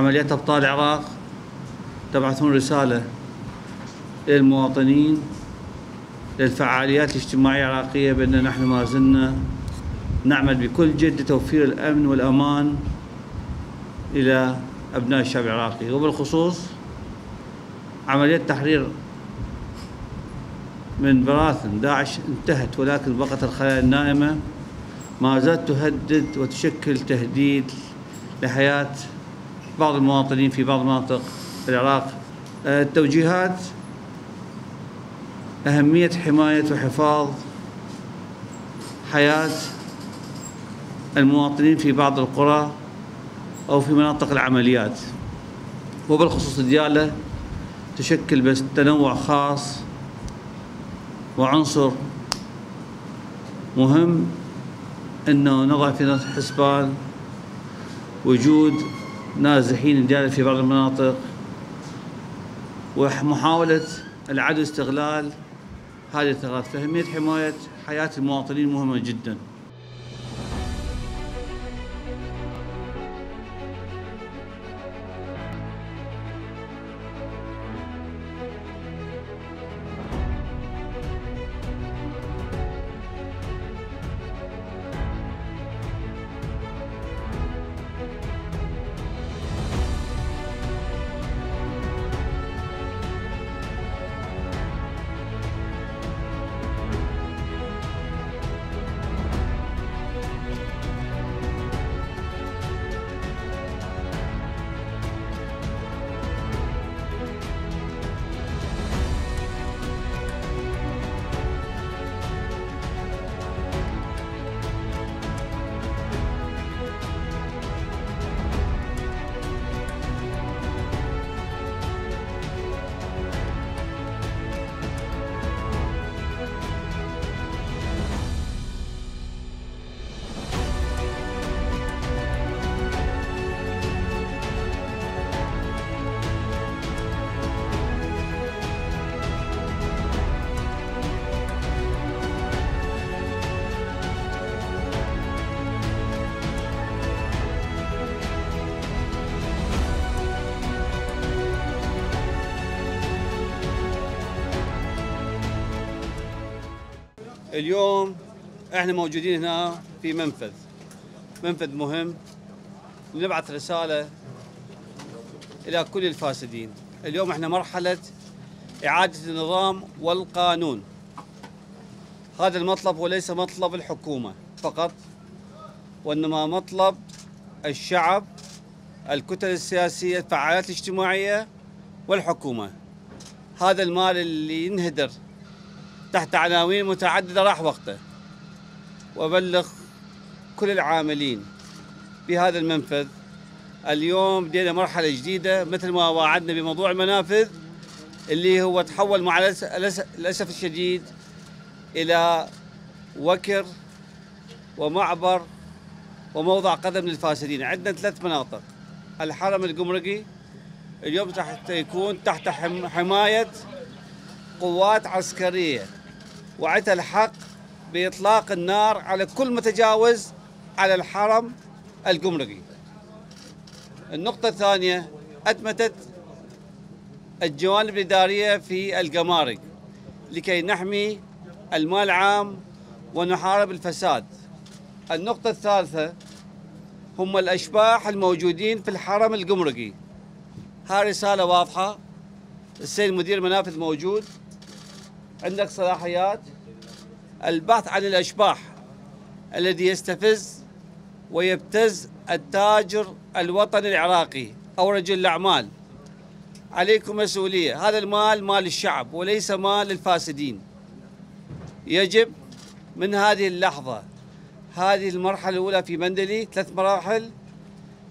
عمليات ابطال العراق تبعثون رساله للمواطنين للفعاليات الاجتماعيه العراقيه بان نحن ما زلنا نعمل بكل جد لتوفير الامن والامان الى ابناء الشعب العراقي، وبالخصوص عمليه تحرير من براثن داعش انتهت، ولكن بقت الخلايا النائمه ما زالت تهدد وتشكل تهديد لحياه بعض المواطنين في بعض مناطق العراق. التوجيهات: أهمية حماية وحفاظ حياة المواطنين في بعض القرى أو في مناطق العمليات، وبالخصوص ديالى تشكل بس تنوع خاص وعنصر مهم أنه نضع في الحسبان وجود نازحين ديالى في بعض المناطق ومحاولة العدو استغلال هذه الثغرات، فأهمية حماية حياة المواطنين مهمة جدا. اليوم احنا موجودين هنا في منفذ مهم لنبعث رسالة الى كل الفاسدين. اليوم احنا مرحلة اعادة النظام والقانون، هذا المطلب وليس مطلب الحكومة فقط، وانما مطلب الشعب، الكتل السياسية، الفعاليات الاجتماعية والحكومة. هذا المال اللي ينهدر تحت عناوين متعددة راح وقته، وأبلغ كل العاملين بهذا المنفذ. اليوم بدينا مرحلة جديدة مثل ما وعدنا بموضوع المنافذ اللي هو تحول مع الأسف الشديد إلى وكر ومعبر وموضع قدم للفاسدين. عندنا ثلاث مناطق: الحرم الجمركي اليوم يكون تحت حماية قوات عسكرية، وعندها الحق بإطلاق النار على كل متجاوز على الحرم الجمركي. النقطة الثانية: أتمتت الجوانب الإدارية في الجمارك لكي نحمي المال العام ونحارب الفساد. النقطة الثالثة: هم الأشباح الموجودين في الحرم الجمركي. هاي رسالة واضحة، السيد مدير منافذ موجود، عندك صلاحيات البحث عن الأشباح الذي يستفز ويبتز التاجر الوطني العراقي أو رجل الأعمال. عليكم مسؤولية، هذا المال مال الشعب وليس مال الفاسدين. يجب من هذه اللحظة، هذه المرحلة الأولى في مندلي، ثلاث مراحل: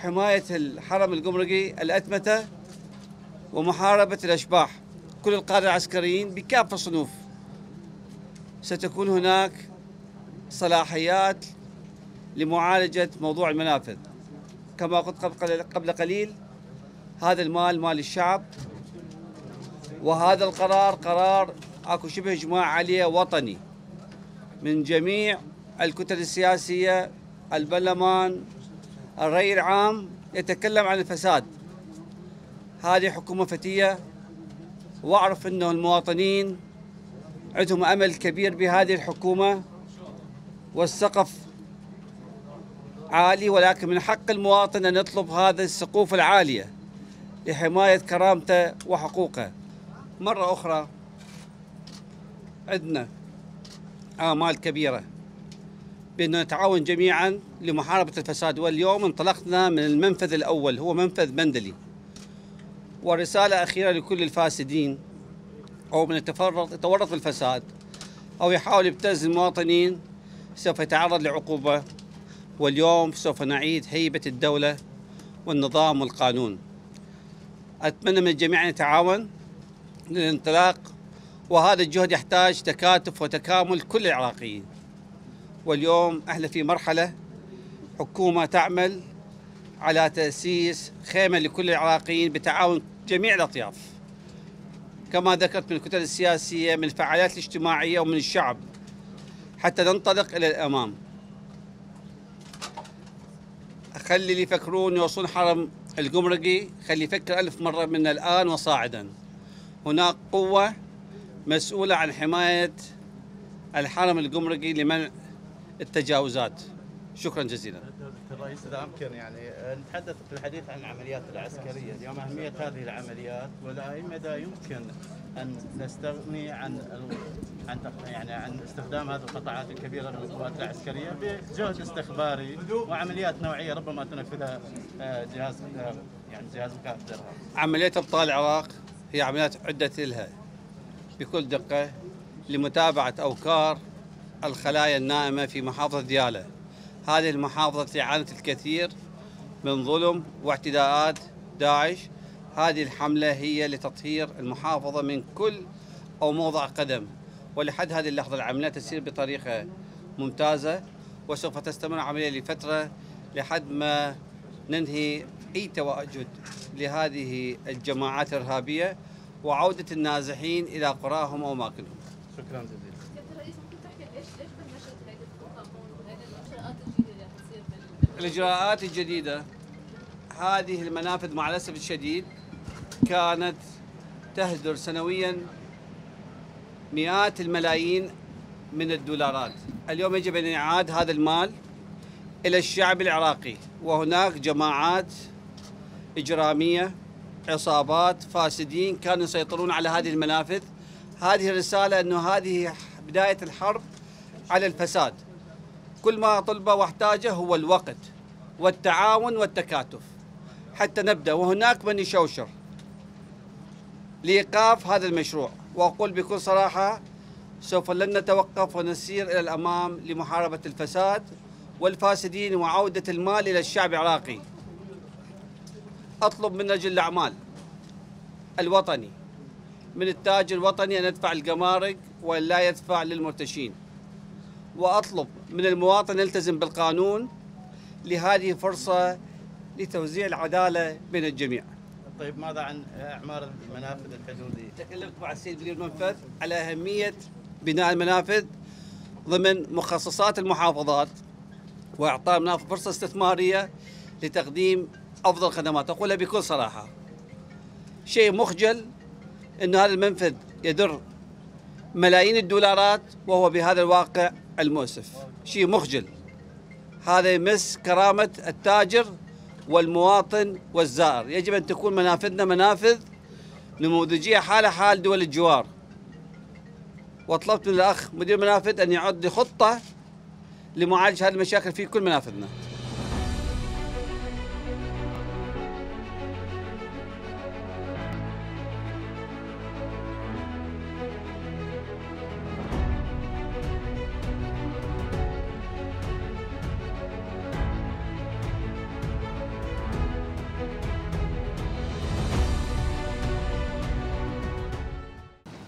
حماية الحرم الجمركي، الأتمتة، ومحاربة الأشباح. كل القادة العسكريين بكافة الصنوف ستكون هناك صلاحيات لمعالجة موضوع المنافذ. كما قلت قبل قليل، هذا المال مال الشعب، وهذا القرار قرار اكو شبه إجماع عليه وطني من جميع الكتل السياسية، البرلمان، الرأي العام، يتكلم عن الفساد هذه حكومة فتية، وأعرف أنه المواطنين عندهم أمل كبير بهذه الحكومة، والسقف عالي، ولكن من حق المواطن أن يطلب هذا السقوف العالية لحماية كرامته وحقوقه. مرة أخرى عندنا آمال كبيرة بأن نتعاون جميعا لمحاربة الفساد، واليوم انطلقنا من المنفذ الأول هو منفذ مندلي. ورسالة أخيرة لكل الفاسدين أو من يتورط في الفساد أو يحاول يبتز المواطنين سوف يتعرض لعقوبة، واليوم سوف نعيد هيبة الدولة والنظام والقانون. أتمنى من الجميع أن يتعاون للانطلاق، وهذا الجهد يحتاج تكاتف وتكامل كل العراقيين. واليوم احنا في مرحلة حكومة تعمل على تأسيس خيمة لكل العراقيين بتعاون جميع الأطياف، كما ذكرت، من الكتل السياسية، من الفعاليات الاجتماعية، ومن الشعب، حتى ننطلق إلى الأمام. أخلي اللي يفكرون يوصلون حرم القمرقي، خلي يفكر 1000 مرة من الآن وصاعدا. هناك قوة مسؤولة عن حماية الحرم القمرقي لمنع التجاوزات. شكرا جزيلا. الرئيس إذا أمكن يعني نتحدث في الحديث عن العمليات العسكرية، اليوم أهمية هذه العمليات، ولا أي مدى يمكن أن نستغني عن استخدام هذه القطاعات الكبيرة من القوات العسكرية بجهد استخباري وعمليات نوعية ربما تنفذها جهاز مكافحة الإرهاب. عملية إبطال العراق هي عمليات عدة لها بكل دقة لمتابعة أوكار الخلايا النائمة في محافظة ديالى. هذه المحافظة التي عانت الكثير من ظلم واعتداءات داعش، هذه الحملة هي لتطهير المحافظة من كل أو موضع قدم، ولحد هذه اللحظة العمليات تسير بطريقة ممتازة، وسوف تستمر العملية لفترة لحد ما ننهي أي تواجد لهذه الجماعات الإرهابية وعودة النازحين إلى قراهم أو ماكنهم. شكرا جزيلا. الإجراءات الجديدة، هذه المنافذ مع الأسف الشديد كانت تهدر سنويا مئات الملايين من الدولارات. اليوم يجب أن يعاد هذا المال إلى الشعب العراقي، وهناك جماعات إجرامية، عصابات، فاسدين كانوا يسيطرون على هذه المنافذ. هذه الرسالة أنه هذه بداية الحرب على الفساد. كل ما طلبه واحتاجه هو الوقت والتعاون والتكاتف حتى نبدأ، وهناك من يشوشر لإيقاف هذا المشروع. وأقول بكل صراحة سوف لن نتوقف ونسير إلى الأمام لمحاربة الفساد والفاسدين وعودة المال إلى الشعب العراقي. أطلب من رجل الأعمال الوطني، من التاجر الوطني، أن يدفع القمارك ولا يدفع للمرتشين. وأطلب من المواطن يلتزم بالقانون، لهذه فرصة لتوزيع العدالة بين الجميع. طيب ماذا عن إعمار المنافذ الحدودية؟ تكلمت مع السيد مدير المنفذ على أهمية بناء المنافذ ضمن مخصصات المحافظات، وإعطاء المنافذ فرصة استثمارية لتقديم أفضل خدمات. أقولها بكل صراحة، شيء مخجل أن هذا المنفذ يدر ملايين الدولارات وهو بهذا الواقع المؤسف. شيء مخجل، هذا يمس كرامة التاجر والمواطن والزائر. يجب أن تكون منافذنا منافذ نموذجية حال حال دول الجوار. وطلبت من الأخ مدير المنافذ أن يعد خطة لمعالجة هذه المشاكل في كل منافذنا.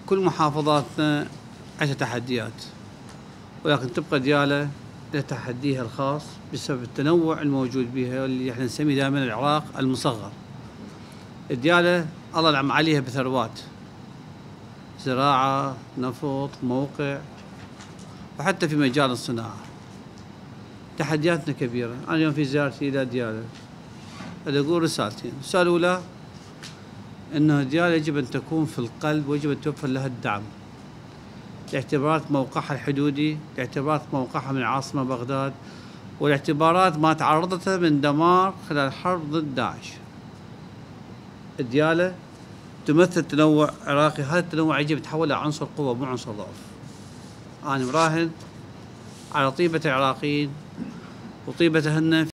كل محافظاتنا عندها تحديات، ولكن تبقى ديالى لها تحديها الخاص بسبب التنوع الموجود بها، واللي احنا نسميه دائما العراق المصغر. ديالى الله ينعم عليها بثروات، زراعة، نفط، موقع، وحتى في مجال الصناعة. تحدياتنا كبيرة. أنا اليوم في زيارتي إلى ديالى أقول رسالتين. الرسالة الأولى أنه ديالى يجب أن تكون في القلب ويجب أن توفر لها الدعم لاعتبارات موقعها الحدودي، لاعتبارات موقعها من العاصمة بغداد، والاعتبارات ما تعرضته من دمار خلال الحرب ضد داعش. ديالى تمثل تنوع عراقي، هذا التنوع يجب تحوله عنصر قوة مو عنصر ضعف. أنا مراهن على طيبة العراقيين وطيبتهن.